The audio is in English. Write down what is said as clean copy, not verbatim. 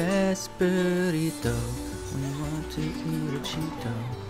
Vesperito, we want to eat a Cheeto.